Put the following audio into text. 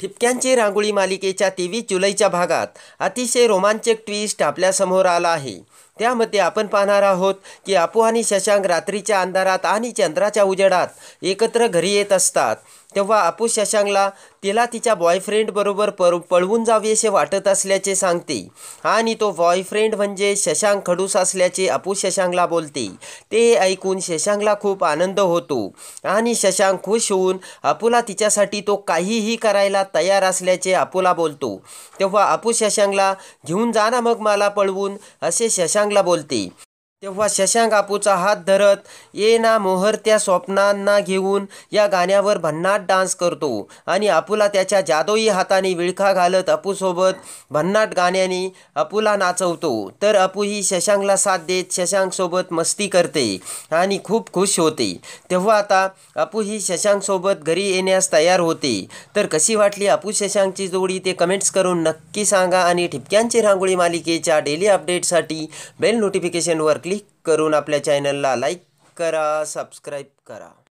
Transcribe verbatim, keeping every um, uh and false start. ठिपक्यांची रांगोळी मालिकेच्या तेवीस जुलैच्या भागात अतिशय रोमांचक ट्विस्ट आपल्यासमोर आला आहे। त्यामध्ये आपण पाहणार आहोत की अपू आणि शशांक रात्रीच्या अंधारात आणि चंद्राच्या उजेडात एकत्र घरी येत असतात, तेव्हा अपू शशांकला तिला तिच्या बॉयफ्रेंड बरोबर पळवून जावेसे वाटत असल्याचे सांगते आणि तो बॉयफ्रेंड म्हणजे शशांक खडूस असल्याचे अपू शशांकला बोलते। ते ऐकून शशांकला खूप आनंद होतो आणि शशांक खुश होऊन अपूला तिच्यासाठी तो काहीही करायला तयार असल्याचे अपूला बोलतो, तेव्हा अपू शशांकला घेऊन जाना मग मला पळवून असे शशांकला बोलते। तेव्हा शशांक अपूचा हात धरत ये ना मोहरत्या स्वप्नांना घेऊन या गाण्यावर भन्नाट डान्स करतो आणि अपूला त्याच्या जादुई हाताने विळखा घालत अपूसोबत भन्नाट गाण्याने अपूला नाचवतो, तर अपू ही शशांकला साथ देत शशांकसोबत मस्ती करते आणि खूप खुश होते। तेव्हा आता अपू ही शशांकसोबत घरी येण्यास तयार होते। तर कशी वाटली अपू शशांकची जोडी ते कमेंट्स करून नक्की सांगा आणि ठिपक्यांची रांगोळी मालिकेच्या डेली अपडेटसाठी बेल नोटिफिकेशनवर क्लिक करून आपल्या चॅनलला लाईक करा, सबस्क्राईब करा।